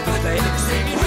everybody.